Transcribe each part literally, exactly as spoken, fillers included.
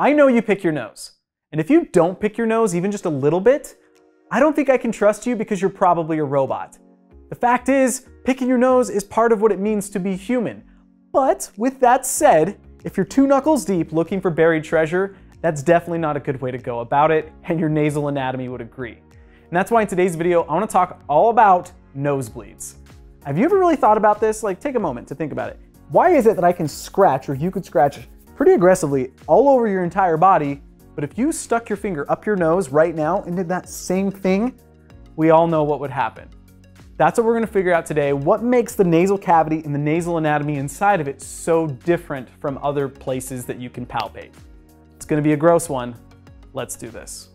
I know you pick your nose. And if you don't pick your nose even just a little bit, I don't think I can trust you because you're probably a robot. The fact is, picking your nose is part of what it means to be human. But with that said, if you're two knuckles deep looking for buried treasure, that's definitely not a good way to go about it, and your nasal anatomy would agree. And that's why in today's video, I wanna talk all about nosebleeds. Have you ever really thought about this? Like, take a moment to think about it. Why is it that I can scratch, or you could scratch pretty aggressively all over your entire body, but if you stuck your finger up your nose right now and did that same thing, we all know what would happen. That's what we're gonna figure out today. What makes the nasal cavity and the nasal anatomy inside of it so different from other places that you can palpate? It's gonna be a gross one. Let's do this.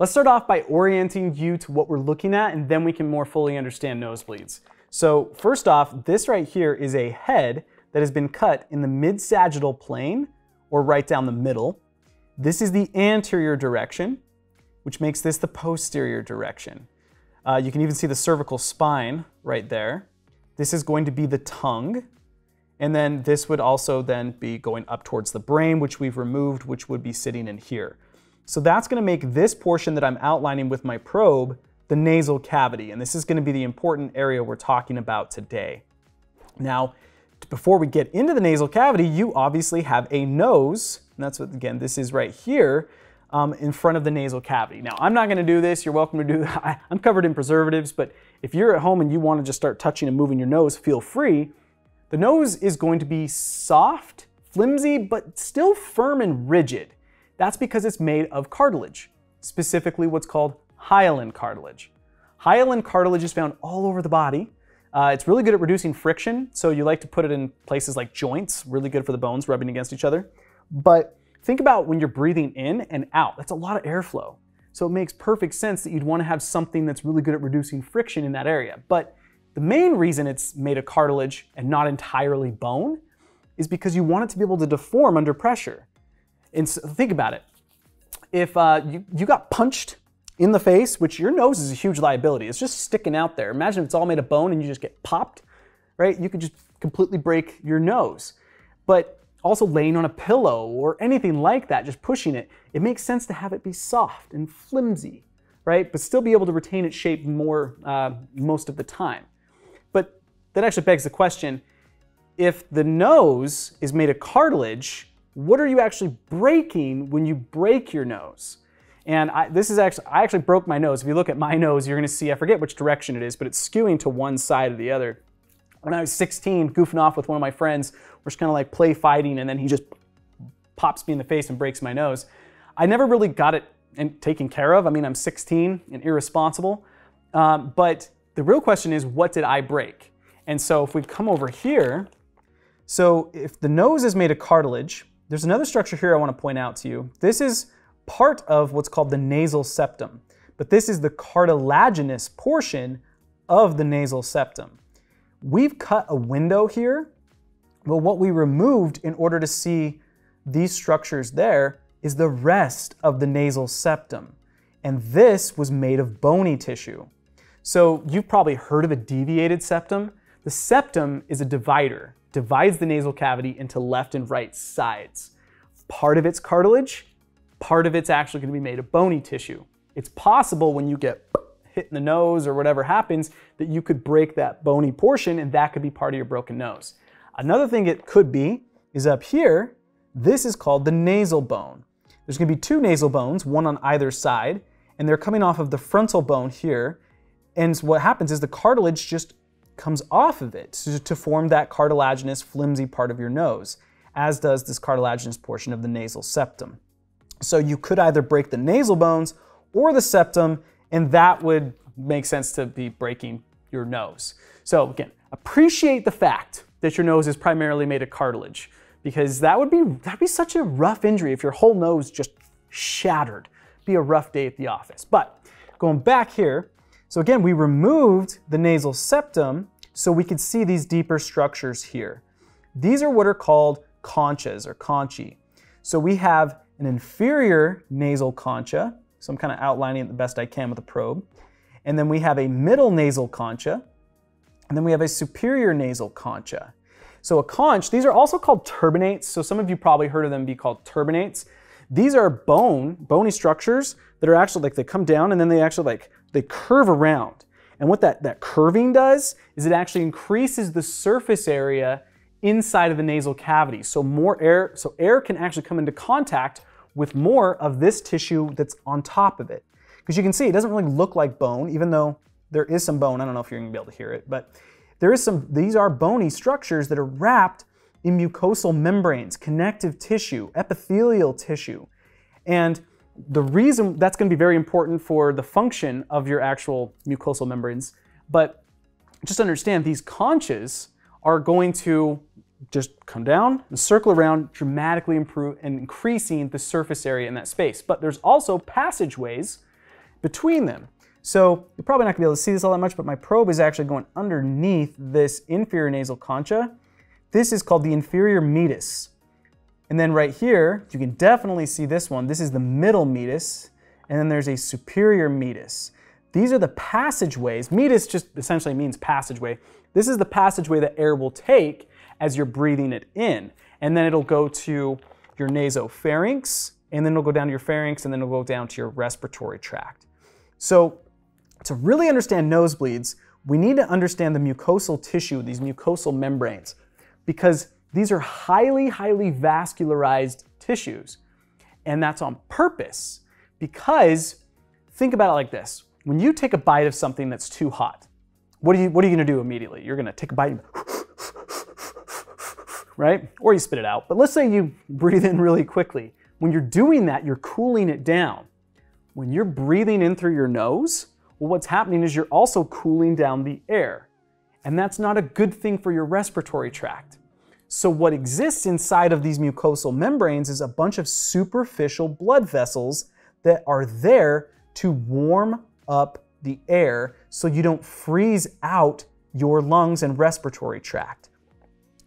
Let's start off by orienting you to what we're looking at, and then we can more fully understand nosebleeds. So first off, this right here is a head that has been cut in the mid-sagittal plane, or right down the middle. This is the anterior direction, which makes this the posterior direction. Uh, you can even see the cervical spine right there. This is going to be the tongue. And then this would also then be going up towards the brain, which we've removed, which would be sitting in here. So that's gonna make this portion that I'm outlining with my probe the nasal cavity. And this is gonna be the important area we're talking about today. Now, before we get into the nasal cavity, you obviously have a nose, and that's what, again, this is right here, um, in front of the nasal cavity. Now, I'm not gonna do this, you're welcome to do that. I, I'm covered in preservatives, but if you're at home and you wanna just start touching and moving your nose, feel free. The nose is going to be soft, flimsy, but still firm and rigid. That's because it's made of cartilage, specifically what's called hyaline cartilage. Hyaline cartilage is found all over the body. Uh, it's really good at reducing friction, so you like to put it in places like joints, really good for the bones rubbing against each other. But think about when you're breathing in and out, that's a lot of airflow. So it makes perfect sense that you'd want to have something that's really good at reducing friction in that area. But the main reason it's made of cartilage and not entirely bone is because you want it to be able to deform under pressure. And so think about it. If uh, you, you got punched in the face, which your nose is a huge liability, it's just sticking out there. Imagine if it's all made of bone and you just get popped, right? You could just completely break your nose. But also laying on a pillow or anything like that, just pushing it, it makes sense to have it be soft and flimsy, right? But still be able to retain its shape more uh, most of the time. But that actually begs the question, if the nose is made of cartilage, what are you actually breaking when you break your nose? And I, this is actually, I actually broke my nose. If you look at my nose, you're gonna see, I forget which direction it is, but it's skewing to one side or the other. When I was sixteen, goofing off with one of my friends, we're just kinda like play fighting, and then he just pops me in the face and breaks my nose. I never really got it and taken care of. I mean, I'm sixteen and irresponsible, um, but the real question is, what did I break? And so if we come over here, so if the nose is made of cartilage, there's another structure here I want to point out to you. This is part of what's called the nasal septum, but this is the cartilaginous portion of the nasal septum. We've cut a window here, but what we removed in order to see these structures there is the rest of the nasal septum. And this was made of bony tissue. So you've probably heard of a deviated septum. The septum is a divider. Divides the nasal cavity into left and right sides. Part of it's cartilage, part of it's actually going to be made of bony tissue. It's possible when you get hit in the nose or whatever happens that you could break that bony portion, and that could be part of your broken nose. Another thing it could be is up here, this is called the nasal bone. There's going to be two nasal bones, one on either side, and they're coming off of the frontal bone here, and what happens is the cartilage just comes off of it to form that cartilaginous, flimsy part of your nose, as does this cartilaginous portion of the nasal septum. So you could either break the nasal bones or the septum, and that would make sense to be breaking your nose. So again, appreciate the fact that your nose is primarily made of cartilage, because that would be, that'd be such a rough injury if your whole nose just shattered. It'd be a rough day at the office. But going back here, so again, we removed the nasal septum so we could see these deeper structures here. These are what are called conchas or conchae. So we have an inferior nasal concha, so I'm kind of outlining it the best I can with a probe, and then we have a middle nasal concha, and then we have a superior nasal concha. So a conch, these are also called turbinates. So some of you probably heard of them be called turbinates. These are bone, bony structures that are actually like, they come down and then they actually like, they curve around. And what that, that curving does is it actually increases the surface area inside of the nasal cavity. So more air, so air can actually come into contact with more of this tissue that's on top of it. Because you can see it doesn't really look like bone, even though there is some bone. I don't know if you're gonna be able to hear it, but there is some, these are bony structures that are wrapped in mucosal membranes, connective tissue, epithelial tissue. And the reason that's going to be very important for the function of your actual mucosal membranes, but just understand these conches are going to just come down and circle around, dramatically improve and increasing the surface area in that space. But there's also passageways between them. So you're probably not gonna be able to see this all that much, but my probe is actually going underneath this inferior nasal concha. This is called the inferior meatus. And then right here, you can definitely see this one. This is the middle meatus, and then there's a superior meatus. These are the passageways. Meatus just essentially means passageway. This is the passageway that air will take as you're breathing it in. And then it'll go to your nasopharynx, and then it'll go down to your pharynx, and then it'll go down to your respiratory tract. So to really understand nosebleeds, we need to understand the mucosal tissue, these mucosal membranes, because these are highly, highly vascularized tissues. And that's on purpose, because think about it like this. When you take a bite of something that's too hot, what are you, what are you going to do immediately? You're going to take a bite, and, right? Or you spit it out. But let's say you breathe in really quickly. When you're doing that, you're cooling it down. When you're breathing in through your nose, well, what's happening is you're also cooling down the air. And that's not a good thing for your respiratory tract. So what exists inside of these mucosal membranes is a bunch of superficial blood vessels that are there to warm up the air so you don't freeze out your lungs and respiratory tract.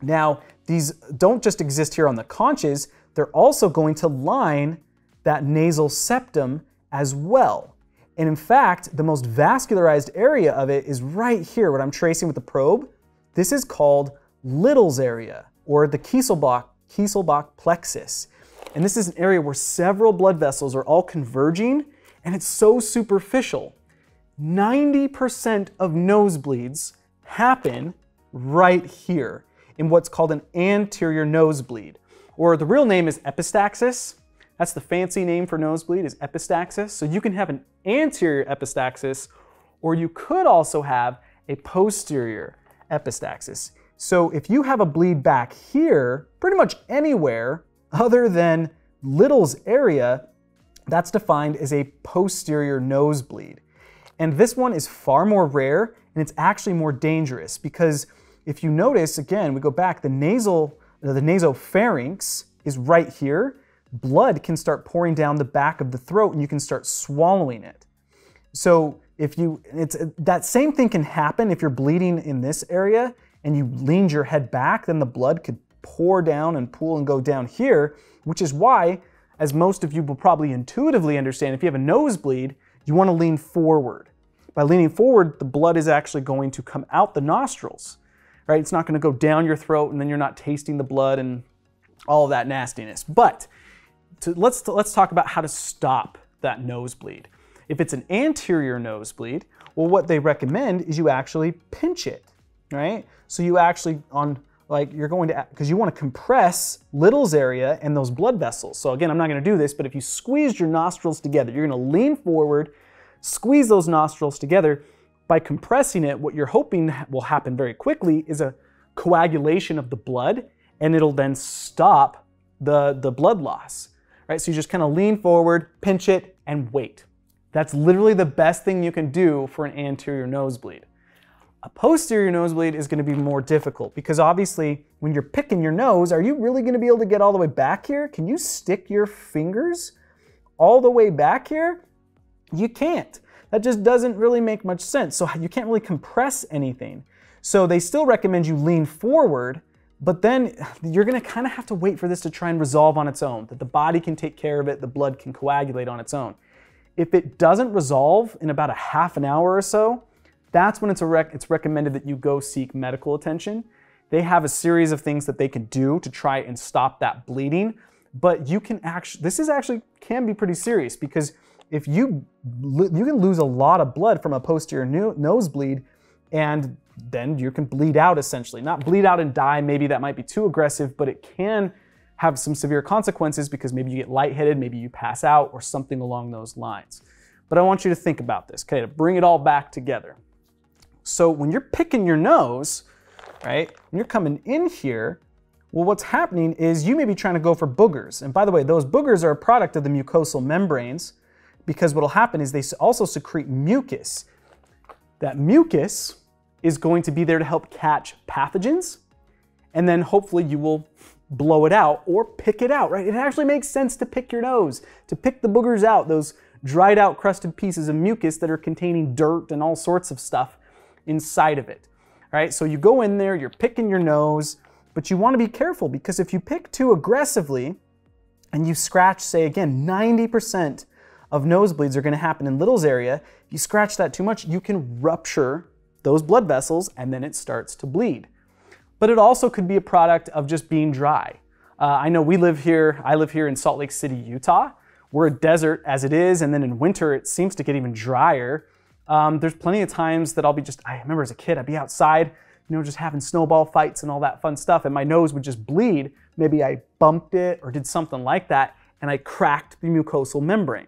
Now, these don't just exist here on the conches, they're also going to line that nasal septum as well. And in fact, the most vascularized area of it is right here, what I'm tracing with the probe. This is called Little's area, or the Kieselbach, Kieselbach plexus. And this is an area where several blood vessels are all converging, and it's so superficial. ninety percent of nosebleeds happen right here in what's called an anterior nosebleed, or the real name is epistaxis. That's the fancy name for nosebleed, is epistaxis. So you can have an anterior epistaxis, or you could also have a posterior epistaxis. So if you have a bleed back here, pretty much anywhere other than Little's area, that's defined as a posterior nosebleed. And this one is far more rare, and it's actually more dangerous, because if you notice, again, we go back, the nasal, the nasopharynx is right here. Blood can start pouring down the back of the throat, and you can start swallowing it. So if you, it's, that same thing can happen if you're bleeding in this area, and you leaned your head back, then the blood could pour down and pool and go down here, which is why, as most of you will probably intuitively understand, if you have a nosebleed, you want to lean forward. By leaning forward, the blood is actually going to come out the nostrils, right? It's not going to go down your throat, and then you're not tasting the blood and all of that nastiness. But to, let's, let's talk about how to stop that nosebleed. If it's an anterior nosebleed, well, what they recommend is you actually pinch it, right? So you actually on like you're going to, because you want to compress Little's area and those blood vessels. So again, I'm not going to do this, but if you squeeze your nostrils together, you're going to lean forward, squeeze those nostrils together. By compressing it, what you're hoping will happen very quickly is a coagulation of the blood, and it'll then stop the, the blood loss, right? So you just kind of lean forward, pinch it, and wait. That's literally the best thing you can do for an anterior nosebleed. A posterior nosebleed is going to be more difficult, because obviously when you're picking your nose, are you really going to be able to get all the way back here? Can you stick your fingers all the way back here? You can't. That just doesn't really make much sense. So you can't really compress anything. So they still recommend you lean forward, but then you're going to kind of have to wait for this to try and resolve on its own, that the body can take care of it, the blood can coagulate on its own. If it doesn't resolve in about a half an hour or so, that's when it's, a rec it's recommended that you go seek medical attention. They have a series of things that they can do to try and stop that bleeding, but you can actually, this is actually can be pretty serious, because if you, you can lose a lot of blood from a posterior no nosebleed, and then you can bleed out essentially. Not bleed out and die, maybe that might be too aggressive, but it can have some severe consequences, because maybe you get lightheaded, maybe you pass out, or something along those lines. But I want you to think about this, okay, to bring it all back together. So when you're picking your nose, right, when you're coming in here, well, what's happening is you may be trying to go for boogers. And by the way, those boogers are a product of the mucosal membranes, because what'll happen is they also secrete mucus. That mucus is going to be there to help catch pathogens, and then hopefully you will blow it out or pick it out, right? It actually makes sense to pick your nose, to pick the boogers out, those dried out crusted pieces of mucus that are containing dirt and all sorts of stuff inside of it, right? So you go in there, you're picking your nose, but you want to be careful, because if you pick too aggressively and you scratch, say again, ninety percent of nosebleeds are going to happen in Little's area. If you scratch that too much, you can rupture those blood vessels, and then it starts to bleed. But it also could be a product of just being dry. Uh, I know we live here, I live here in Salt Lake City, Utah. We're a desert as it is, and then in winter it seems to get even drier. Um, there's plenty of times that I'll be just, I remember as a kid, I'd be outside, you know, just having snowball fights and all that fun stuff, and my nose would just bleed. Maybe I bumped it or did something like that, and I cracked the mucosal membrane.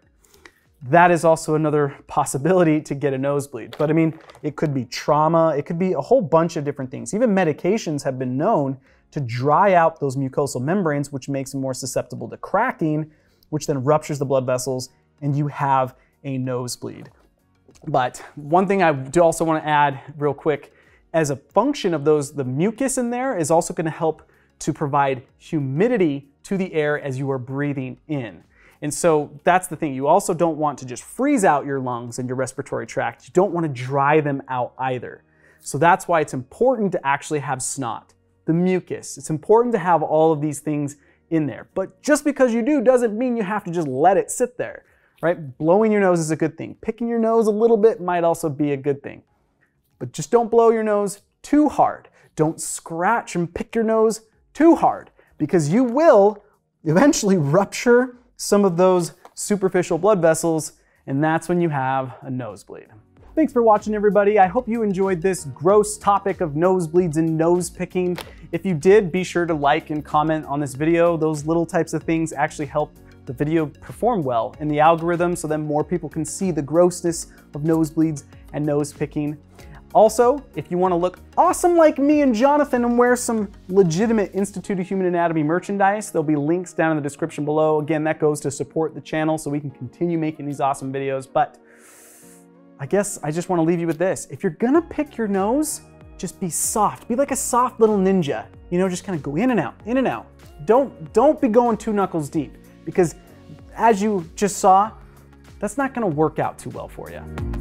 That is also another possibility to get a nosebleed. But I mean, it could be trauma, it could be a whole bunch of different things. Even medications have been known to dry out those mucosal membranes, which makes them more susceptible to cracking, which then ruptures the blood vessels, and you have a nosebleed. But one thing I do also want to add real quick, as a function of those, the mucus in there is also going to help to provide humidity to the air as you are breathing in. And so that's the thing. You also don't want to just freeze out your lungs and your respiratory tract. You don't want to dry them out either. So that's why it's important to actually have snot, the mucus. It's important to have all of these things in there. But just because you do doesn't mean you have to just let it sit there, right? Blowing your nose is a good thing. Picking your nose a little bit might also be a good thing. But just don't blow your nose too hard. Don't scratch and pick your nose too hard, because you will eventually rupture some of those superficial blood vessels, and that's when you have a nosebleed. Thanks for watching, everybody. I hope you enjoyed this gross topic of nosebleeds and nose picking. If you did, be sure to like and comment on this video. Those little types of things actually help the video perform well in the algorithm, so then more people can see the grossness of nosebleeds and nose picking. Also, if you want to look awesome like me and Jonathan and wear some legitimate Institute of Human Anatomy merchandise, there'll be links down in the description below. Again, that goes to support the channel so we can continue making these awesome videos. But I guess I just want to leave you with this. If you're going to pick your nose, just be soft. Be like a soft little ninja. You know, just kind of go in and out, in and out. Don't, don't be going two knuckles deep, because as you just saw, that's not going to work out too well for you.